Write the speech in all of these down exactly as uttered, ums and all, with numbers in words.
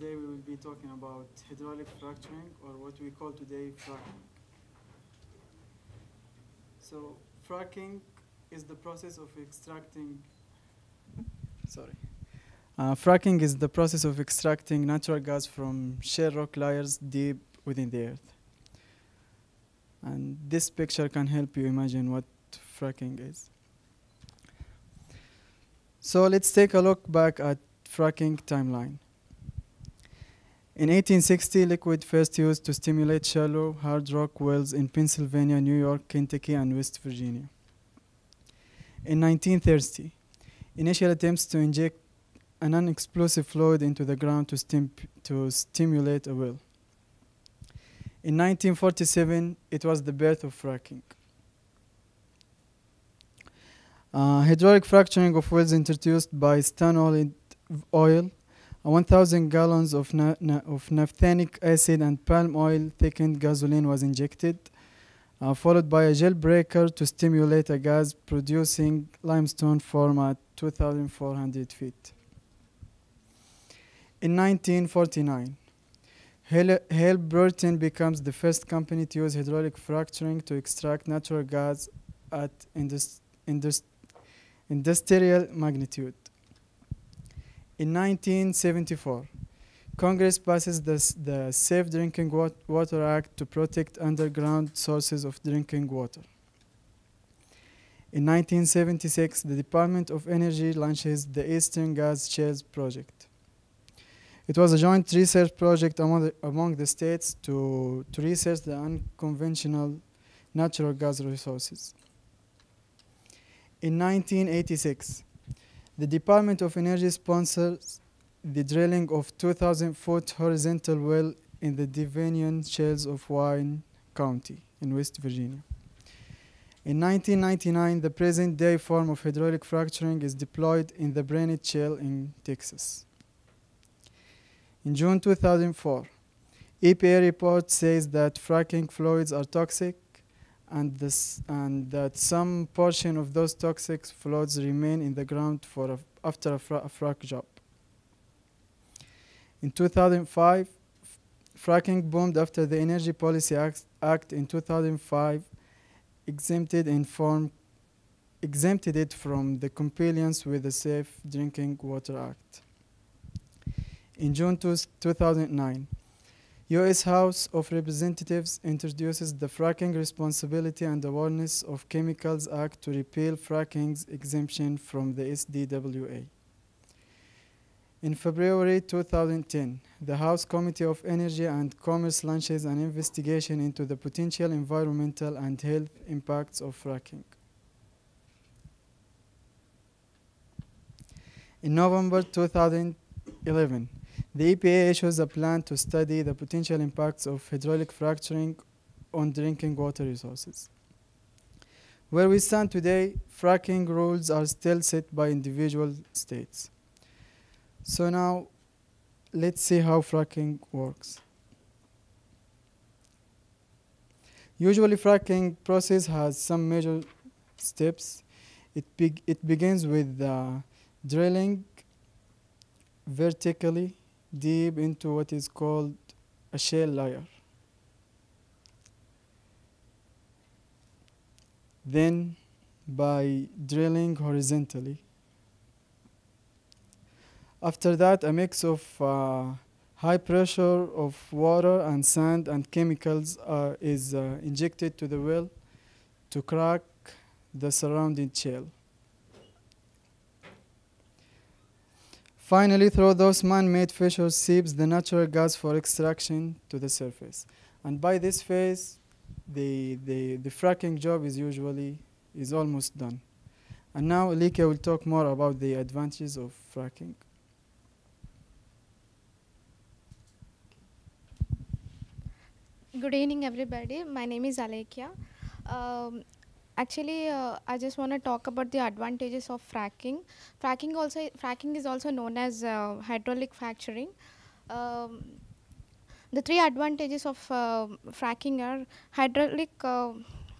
Today we will be talking about hydraulic fracturing, or what we call today fracking. So fracking is the process of extracting, sorry. Uh, fracking is the process of extracting natural gas from shale rock layers deep within the earth. And this picture can help you imagine what fracking is. So let's take a look back at fracking timeline. In eighteen sixty, liquid first used to stimulate shallow, hard rock wells in Pennsylvania, New York, Kentucky, and West Virginia. In nineteen thirty, initial attempts to inject a non-explosive fluid into the ground to, stim to stimulate a well. In nineteen forty-seven, it was the birth of fracking. Uh, hydraulic fracturing of wells introduced by Stanolind Oil, one thousand gallons of, na na of naphthenic acid and palm oil thickened gasoline was injected, uh, followed by a gel breaker to stimulate a gas producing limestone form at two thousand four hundred feet. In nineteen forty-nine, Halliburton becomes the first company to use hydraulic fracturing to extract natural gas at indus indus industrial magnitude. In nineteen seventy-four, Congress passes this, the Safe Drinking Water Act to protect underground sources of drinking water. In nineteen seventy-six, the Department of Energy launches the Eastern Gas Shale Project. It was a joint research project among the, among the states to, to research the unconventional natural gas resources. In nineteen eighty-six, the Department of Energy sponsors the drilling of two thousand foot horizontal well in the Devonian shales of Wayne County in West Virginia. In nineteen ninety-nine, the present-day form of hydraulic fracturing is deployed in the Barnett Shale in Texas. In June two thousand four, E P A report says that fracking fluids are toxic, and, this, and that some portion of those toxic fluids remain in the ground for a, after a, fra a frack job. In two thousand five, fracking boomed after the Energy Policy Act, Act in two thousand five exempted, inform, exempted it from the compliance with the Safe Drinking Water Act. In June two thousand nine, U S House of Representatives introduces the Fracking Responsibility and Awareness of Chemicals Act to repeal fracking's exemption from the S D W A. In February two thousand ten, the House Committee of Energy and Commerce launches an investigation into the potential environmental and health impacts of fracking. In November two thousand eleven, the E P A issues a plan to study the potential impacts of hydraulic fracturing on drinking water resources. Where we stand today, fracking rules are still set by individual states. So now, let's see how fracking works. Usually, fracking process has some major steps. It, be it begins with uh, drilling vertically deep into what is called a shale layer. Then, by drilling horizontally. After that, a mix of uh, high pressure of water and sand and chemicals uh, is uh, injected to the well to crack the surrounding shale. Finally, through those man-made fissures seeps the natural gas for extraction to the surface. And by this phase, the, the, the fracking job is usually, is almost done. And now, Alika will talk more about the advantages of fracking. Good evening, everybody. My name is Alika. Um, Actually, uh, I just want to talk about the advantages of fracking. Fracking also fracking is also known as uh, hydraulic fracturing. Um, the three advantages of uh, fracking are hydraulic uh,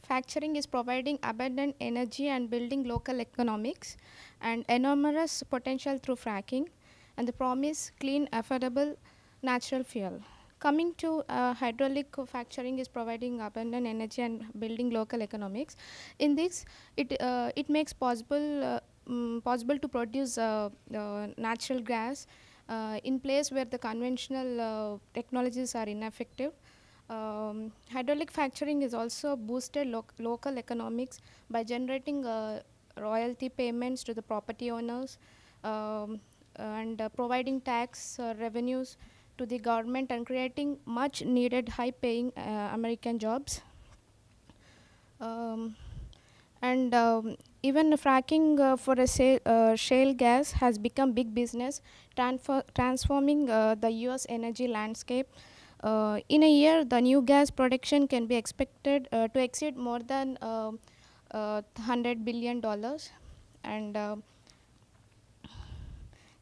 fracturing is providing abundant energy and building local economics, and enormous potential through fracking, and the promise clean, affordable, natural fuel. Coming to uh, hydraulic fracturing is providing abundant energy and building local economics. In this, it uh, it makes possible uh, um, possible to produce uh, uh, natural gas uh, in place where the conventional uh, technologies are ineffective. Um, hydraulic fracturing is also boosted lo local economics by generating uh, royalty payments to the property owners um, and uh, providing tax uh, revenues to the government and creating much needed high paying uh, American jobs. Um, and um, even fracking uh, for a sale, uh, shale gas has become big business, transfer transforming uh, the U S energy landscape. Uh, in a year, the new gas production can be expected uh, to exceed more than uh, uh, one hundred billion dollars. And uh,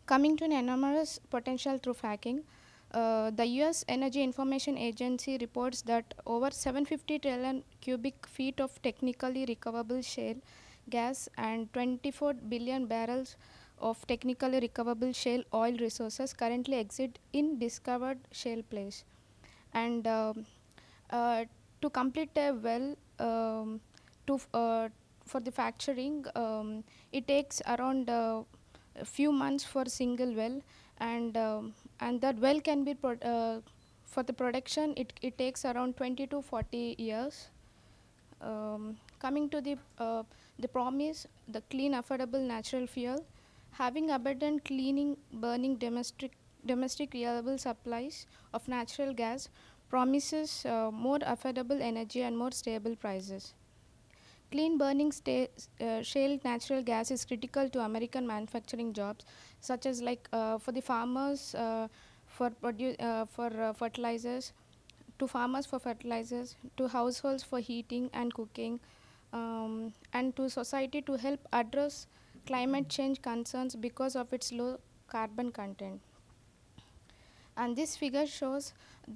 coming to an enormous potential through fracking, uh, the U S Energy Information Agency reports that over seven hundred fifty trillion cubic feet of technically recoverable shale gas and twenty-four billion barrels of technically recoverable shale oil resources currently exist in discovered shale plays. And uh, uh, to complete a well um, to f uh, for the fracturing, um, it takes around uh, a few months for single well, and um, and that well can be pro uh, for the production. It it takes around twenty to forty years. Um, coming to the uh, the promise, the clean, affordable natural fuel, having abundant, cleaning, burning domestic. Domestic reliable supplies of natural gas promises uh, more affordable energy and more stable prices. Clean burning sta uh, shale natural gas is critical to American manufacturing jobs, such as like uh, for the farmers uh, for produ uh, for uh, fertilizers, to farmers for fertilizers, to households for heating and cooking, um, and to society to help address climate change concerns because of its low carbon content. And this figure shows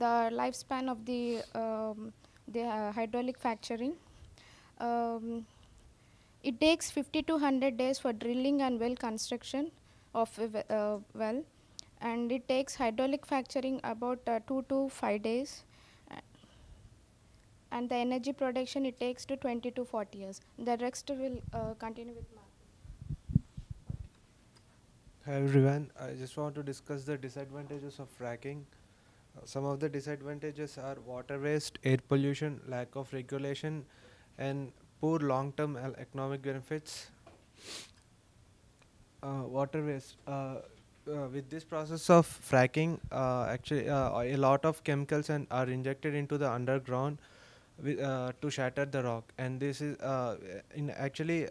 the lifespan of the um, the uh, hydraulic fracturing. Um, it takes fifty to one hundred days for drilling and well construction of a uh, well, and it takes hydraulic fracturing about uh, two to five days. And the energy production it takes to twenty to forty years. The rest will uh, continue with Mark. Hi everyone, I just want to discuss the disadvantages of fracking. Uh, some of the disadvantages are water waste, air pollution, lack of regulation, and poor long-term economic benefits. Uh, water waste. Uh, uh, with this process of fracking, uh, actually uh, a lot of chemicals and are injected into the underground with, uh, to shatter the rock. And this is uh, in actually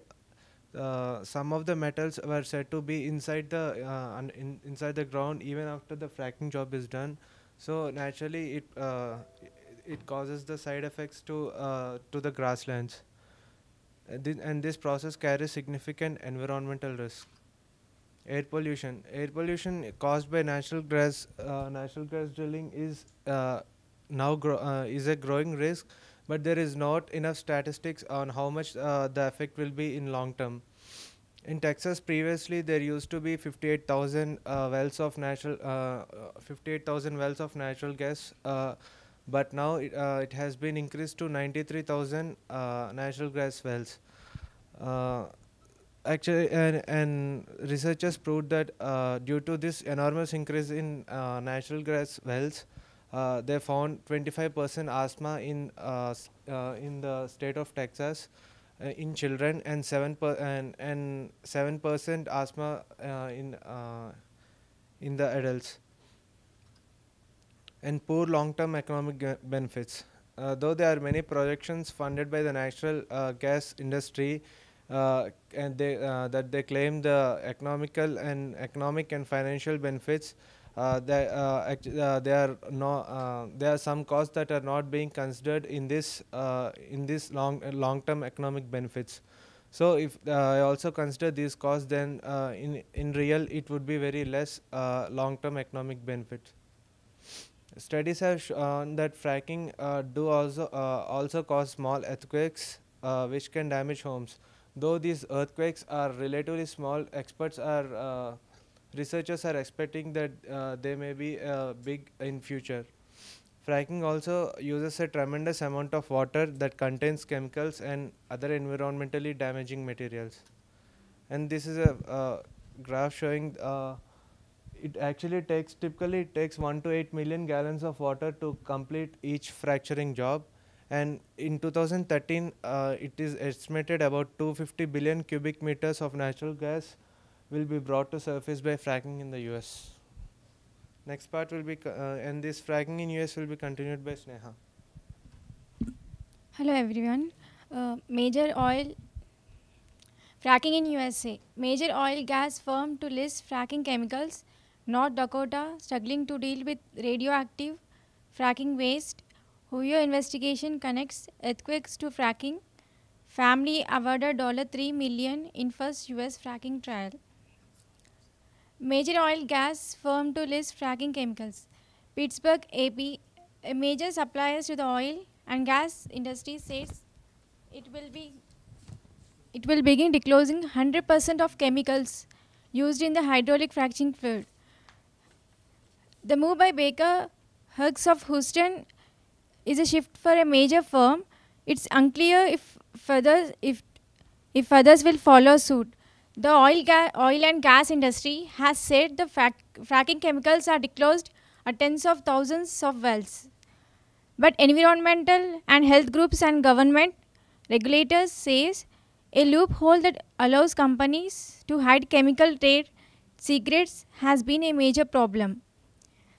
Uh, some of the metals were said to be inside the uh, in, inside the ground even after the fracking job is done. So naturally, it uh, it causes the side effects to uh, to the grasslands, and, th and this process carries significant environmental risk. Air pollution. Air pollution caused by natural gas uh, natural gas drilling is uh, now gro uh, is a growing risk. But there is not enough statistics on how much uh, the effect will be in long term. In Texas, previously there used to be fifty-eight thousand uh, wells of natural uh, fifty-eight thousand wells of natural gas, uh, but now it, uh, it has been increased to ninety-three thousand uh, natural gas wells. Uh, actually, and, and researchers proved that uh, due to this enormous increase in uh, natural gas wells, Uh, they found twenty-five percent asthma in uh, uh, in the state of Texas uh, in children, and seven per and and seven percent asthma uh, in uh, in the adults. And poor long-term economic benefits. Uh, though there are many projections funded by the natural uh, gas industry, uh, and they uh, that they claim the economical and economic and financial benefits. Uh, they, uh, uh, there are no. Uh, there are some costs that are not being considered in this uh, in this long uh, long-term economic benefits. So if uh, I also consider these costs, then uh, in in real it would be very less uh, long-term economic benefit. Studies have shown that fracking uh, do also uh, also cause small earthquakes, uh, which can damage homes. Though these earthquakes are relatively small, experts are. Uh, researchers are expecting that uh, they may be uh, big in future. Fracking also uses a tremendous amount of water that contains chemicals and other environmentally damaging materials. And this is a uh, graph showing uh, it actually takes, typically it takes one to eight million gallons of water to complete each fracturing job. And in two thousand thirteen, uh, it is estimated about two hundred fifty billion cubic meters of natural gas will be brought to surface by fracking in the U S. Next part will be, uh, and this fracking in U S will be continued by Sneha. Hello everyone. Uh, major oil, fracking in U S A. Major oil gas firm to list fracking chemicals. North Dakota struggling to deal with radioactive fracking waste. Ohio investigation connects earthquakes to fracking. Family awarded three million dollars in first U S fracking trial. Major oil gas firm to list fracking chemicals. Pittsburgh A P, a major supplier to the oil and gas industry, says it will be it will begin disclosing one hundred percent of chemicals used in the hydraulic fracturing field. The move by Baker Hughes of Houston is a shift for a major firm. It's unclear if further if if others will follow suit. The oil, oil and gas industry has said the frac fracking chemicals are disclosed at tens of thousands of wells. But environmental and health groups and government regulators says a loophole that allows companies to hide chemical trade secrets has been a major problem.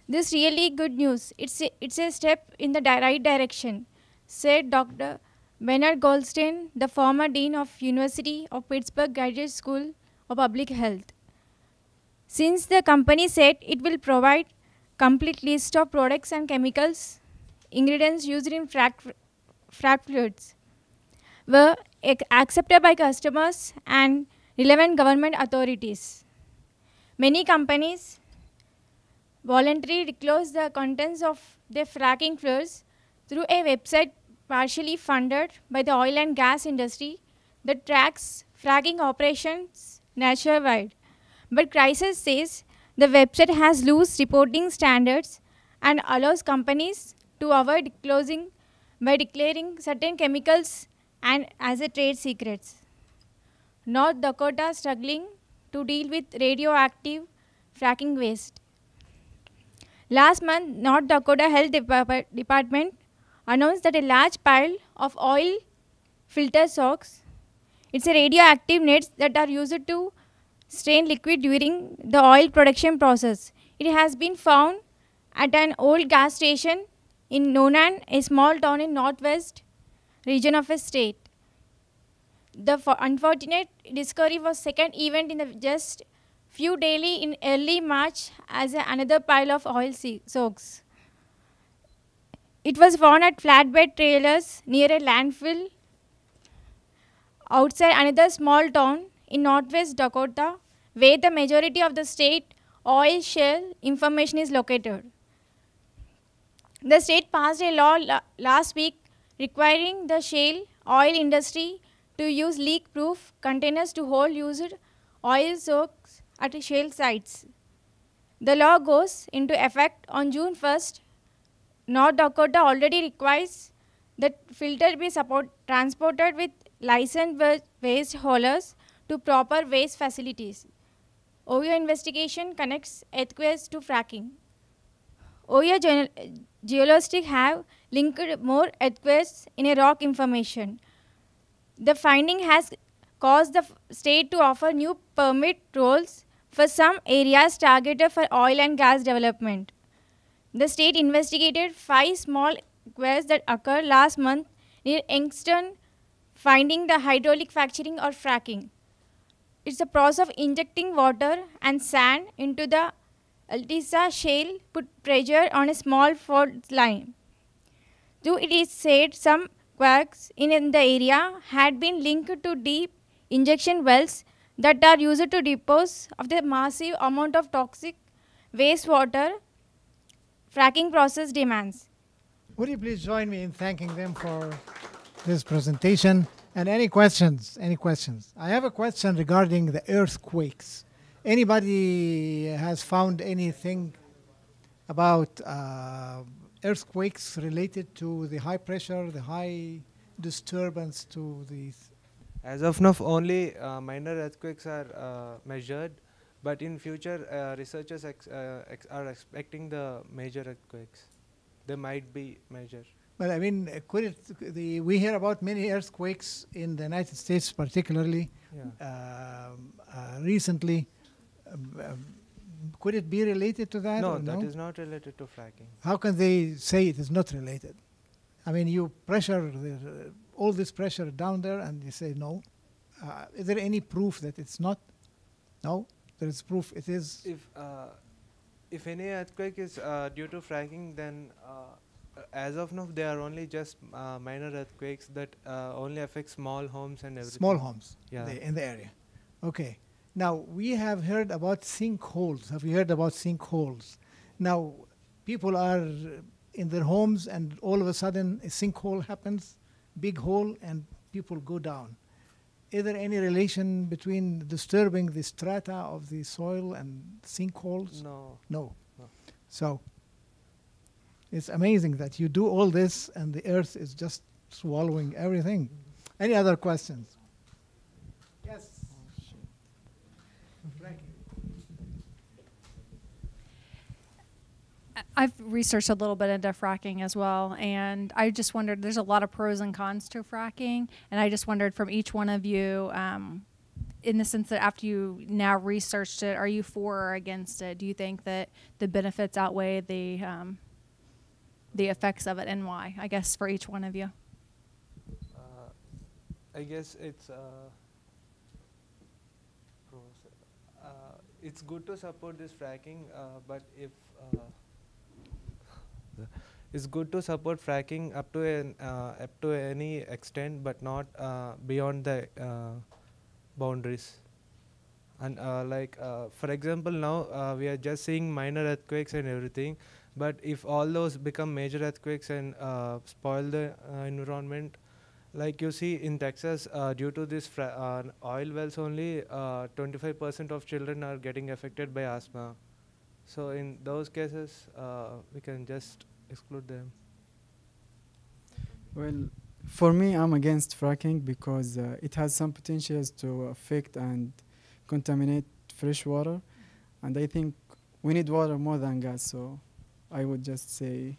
This really good news. It's a, it's a step in the di right direction, said Doctor Bernard Goldstein, the former Dean of University of Pittsburgh Graduate School of Public Health. Since the company said it will provide complete list of products and chemicals, ingredients used in frac, frac fluids were ac accepted by customers and relevant government authorities. Many companies voluntarily disclose the contents of their fracking fluids through a website partially funded by the oil and gas industry that tracks fracking operations nationwide. But Crisis says the website has loose reporting standards and allows companies to avoid disclosing by declaring certain chemicals and as a trade secrets. North Dakota struggling to deal with radioactive fracking waste. Last month, North Dakota Health Dep- Department announced that a large pile of oil filter socks, it's a radioactive nets that are used to strain liquid during the oil production process. It has been found at an old gas station in Nonan, a small town in northwest region of a state. The unfortunate discovery was second event in the just few daily in early March as a, another pile of oil socks. It was found at flatbed trailers near a landfill outside another small town in northwest Dakota, where the majority of the state oil shale information is located. The state passed a law la last week requiring the shale oil industry to use leak-proof containers to hold used oil socks at shale sites. The law goes into effect on June first. North Dakota already requires that filter be support, transported with licensed waste haulers to proper waste facilities. Ohio investigation connects earthquakes to fracking. Ohio ge geologists have linked more earthquakes in a rock information. The finding has caused the state to offer new permit rolls for some areas targeted for oil and gas development. The state investigated five small wells that occurred last month near Engston, finding the hydraulic fracturing or fracking. It's the process of injecting water and sand into the Altissa shale put pressure on a small fault line. Though it is said some quakes in the area had been linked to deep injection wells that are used to dispose of the massive amount of toxic wastewater fracking process demands. Would you please join me in thanking them for this presentation? And any questions? Any questions? I have a question regarding the earthquakes. Anybody has found anything about uh, earthquakes related to the high pressure, the high disturbance to these? As of now, only uh, minor earthquakes are uh, measured, but in future, uh, researchers ex uh, ex are expecting the major earthquakes. They might be measured. But I mean, uh, could it, the, we hear about many earthquakes in the United States, particularly yeah. um, uh, recently. Um, um, could it be related to that? No, that no? is not related to fracking. How can they say it is not related? I mean, you pressure the, uh, all this pressure down there, and you say no. Uh, is there any proof that it's not? No, there is proof it is. If uh, if any earthquake is uh, due to fracking, then uh, as of now, they are only just uh, minor earthquakes that uh, only affect small homes and everything. Small homes, yeah, the, in the area. Okay. Now, we have heard about sinkholes. Have you heard about sinkholes? Now, people are in their homes, and all of a sudden, a sinkhole happens, big hole, and people go down. Is there any relation between disturbing the strata of the soil and sinkholes? No. No. No. So, it's amazing that you do all this, and the earth is just swallowing everything. Mm-hmm. Any other questions? Yes. I've researched a little bit into fracking as well, and I just wondered, there's a lot of pros and cons to fracking, and I just wondered from each one of you, um, in the sense that after you now researched it, are you for or against it? Do you think that the benefits outweigh the, um, the effects of it, and why, I guess, for each one of you? Uh, I guess it's... Uh It's good to support this fracking, uh, but if uh, it's good to support fracking up to an, uh, up to any extent, but not uh, beyond the uh, boundaries. And uh, like uh, for example, now uh, we are just seeing minor earthquakes and everything, but if all those become major earthquakes and uh, spoil the uh, environment. Like you see in Texas, uh, due to this fra uh, oil wells only, twenty-five percent uh, of children are getting affected by asthma. So in those cases, uh, we can just exclude them. Well, for me, I'm against fracking because uh, it has some potentials to affect and contaminate fresh water. And I think we need water more than gas, so I would just say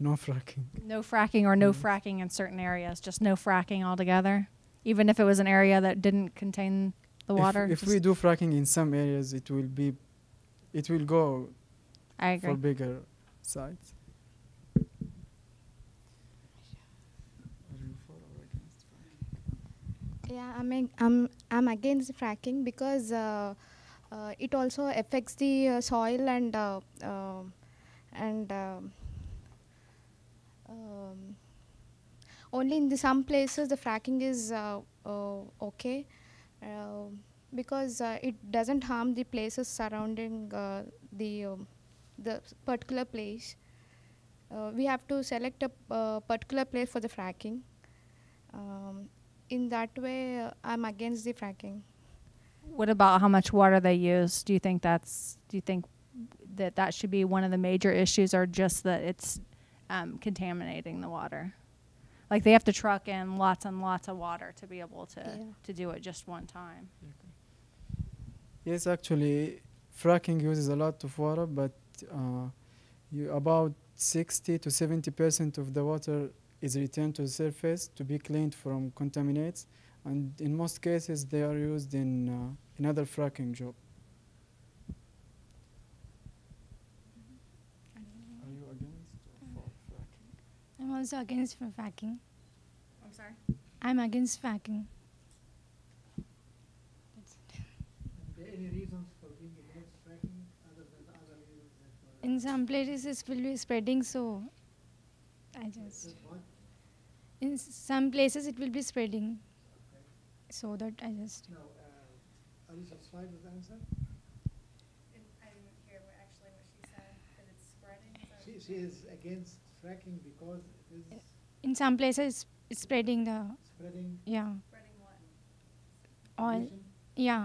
no fracking. No fracking or no mm. fracking in certain areas, just no fracking altogether, even if it was an area that didn't contain the water? If, if we do fracking in some areas, it will be, it will go I agree. for bigger sites. Yeah, I mean, I'm, I'm against fracking because uh, uh, it also affects the uh, soil and, uh, uh, and uh, Um, only in the some places the fracking is uh, uh, okay uh, because uh, it doesn't harm the places surrounding uh, the um, the particular place. Uh, we have to select a uh, particular place for the fracking. Um, in that way, uh, I'm against the fracking. What about how much water they use? Do you think that's? Do you think that that should be one of the major issues, or just that it's contaminating the water? Like they have to truck in lots and lots of water to be able to, yeah. to do it just one time. Okay. Yes, actually, fracking uses a lot of water, but uh, you about sixty to seventy percent of the water is returned to the surface to be cleaned from contaminants, and in most cases they are used in uh, another fracking job. I'm also against for fracking. I'm sorry? I'm against fracking. That's it. Are there any reasons for being against fracking other than the other reasons that in some places it will be spreading, so I just... What? In some places it will be spreading. Okay. So that I just... Now, uh, are you satisfied with the answer? I didn't hear what actually what she said, that it's spreading. So she, she is against fracking because it is... In some places, it's spreading the... Spreading? Yeah. Spreading what? Oil. Pollution? Yeah.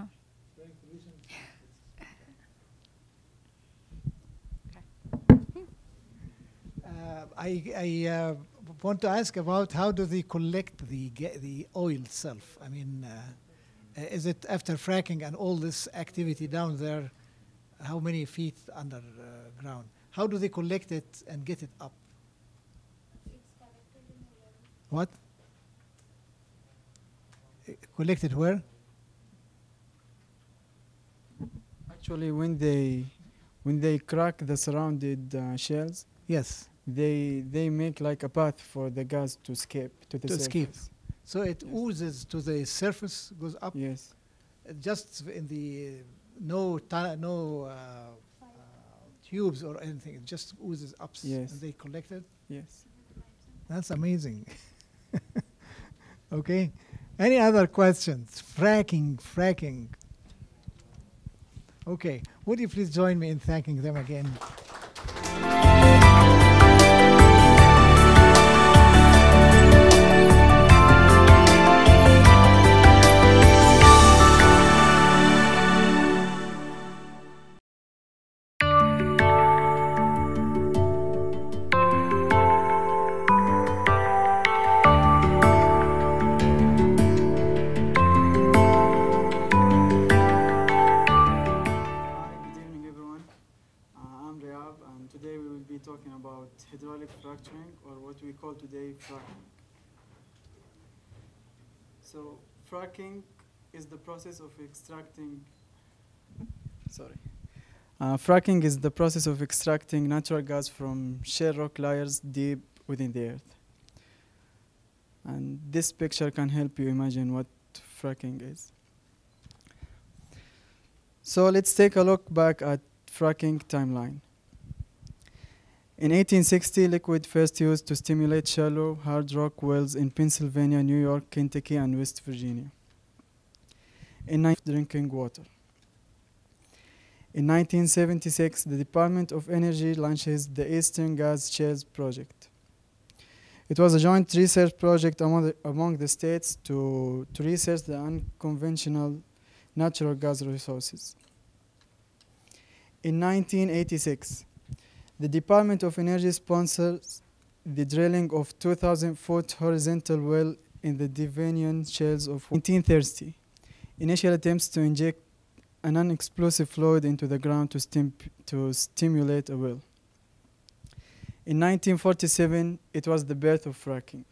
Spreading pollution. It's I, I uh, want to ask about how do they collect the the oil itself? I mean, uh, is it after fracking and all this activity down there? How many feet underground? Uh, how do they collect it and get it up? It's collected in the what? Collected where? Actually, when they when they crack the surrounded uh, shales. Yes. They they make like a path for the gas to escape to the to surface. Escape. So it yes. oozes to the surface, goes up. Yes. Uh, just in the no no uh, uh, tubes or anything. It just oozes up. Yes. And they collect it. Yes. That's amazing. Okay. Any other questions? Fracking, fracking. Okay. Would you please join me in thanking them again? Today, fracking. So, fracking is the process of extracting. Sorry, uh, fracking is the process of extracting natural gas from shale rock layers deep within the earth. And this picture can help you imagine what fracking is. So let's take a look back at fracking timeline. In eighteen sixty, liquid first used to stimulate shallow, hard rock wells in Pennsylvania, New York, Kentucky, and West Virginia. In Safe Drinking Water. In nineteen seventy-six, the Department of Energy launches the Eastern Gas Shale Project. It was a joint research project among the, among the states to, to research the unconventional natural gas resources. In nineteen eighty-six, the Department of Energy sponsors the drilling of two thousand foot horizontal well in the Devonian shales of nineteen thirty. Initial attempts to inject an unexplosive fluid into the ground to, stim to stimulate a well. In nineteen forty-seven, it was the birth of fracking.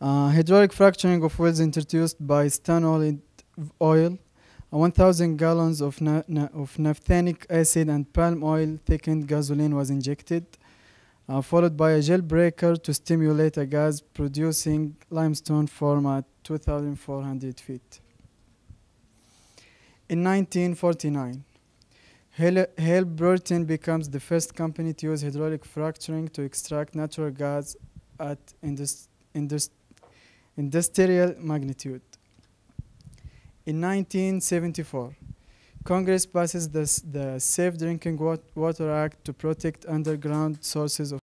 Uh, hydraulic fracturing of wells introduced by Stanolind Oil. one thousand gallons of, na na of naphthenic acid and palm oil thickened gasoline was injected, uh, followed by a gel breaker to stimulate a gas producing limestone form at two thousand four hundred feet. In nineteen forty-nine, Halliburton becomes the first company to use hydraulic fracturing to extract natural gas at indus indus industrial magnitude. In nineteen seventy-four, Congress passes the, the Safe Drinking Water Act to protect underground sources of